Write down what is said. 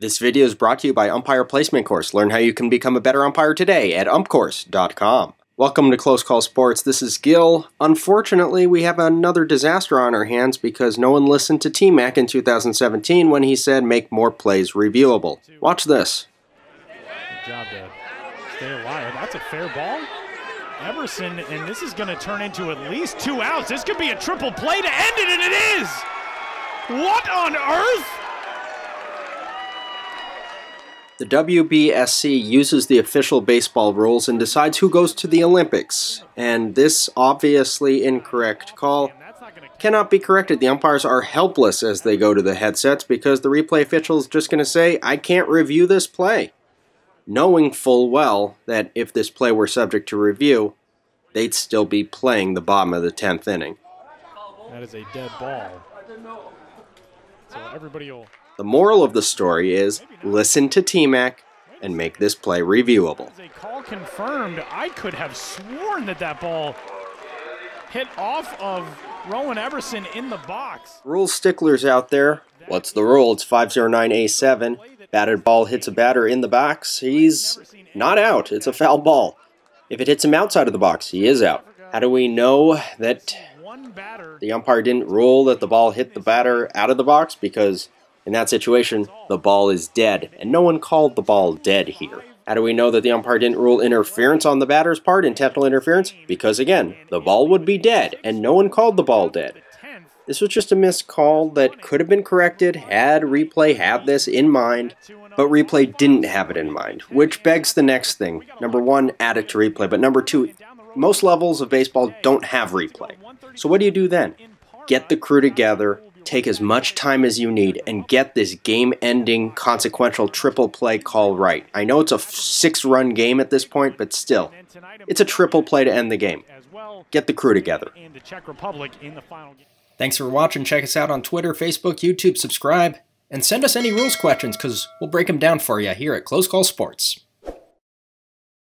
This video is brought to you by Umpire Placement Course. Learn how you can become a better umpire today at umpcourse.com. Welcome to Close Call Sports. This is Gil. Unfortunately, we have another disaster on our hands because no one listened to T-Mac in 2017 when he said, make more plays reviewable. Watch this. Good job to stay alive. That's a fair ball. Emerson, and this is going to turn into at least 2 outs. This could be a triple play to end it, and it is! What on earth? The WBSC uses the official baseball rules and decides who goes to the Olympics, and this obviously incorrect call cannot be corrected. The umpires are helpless as they go to the headsets because the replay official is just going to say, I can't review this play, knowing full well that if this play were subject to review, they'd still be playing the bottom of the 10th inning. That is a dead ball. So everybody will... The moral of the story is, listen to T-Mac and make this play reviewable. A call confirmed. I could have sworn that that ball hit off of Rowan Emerson in the box. Rule sticklers out there, what's the rule? It's 5-0-9-A-7. Batted ball hits a batter in the box, he's not out. It's a foul ball. If it hits him outside of the box, he is out. How do we know that the umpire didn't rule that the ball hit the batter out of the box? Because in that situation, the ball is dead, and no one called the ball dead here. How do we know that the umpire didn't rule interference on the batter's part, intentional interference? Because again, the ball would be dead, and no one called the ball dead. This was just a missed call that could have been corrected had replay had this in mind, but replay didn't have it in mind, which begs the next thing. Number one, add it to replay, but number two, most levels of baseball don't have replay. So what do you do then? Get the crew together, take as much time as you need, and get this game-ending, consequential triple play call right. I know it's a 6-run game at this point, but still, it's a triple play to end the game. Get the crew together. Thanks for watching. Check us out on Twitter, Facebook, YouTube, subscribe, and send us any rules questions, because we'll break them down for you here at Close Call Sports.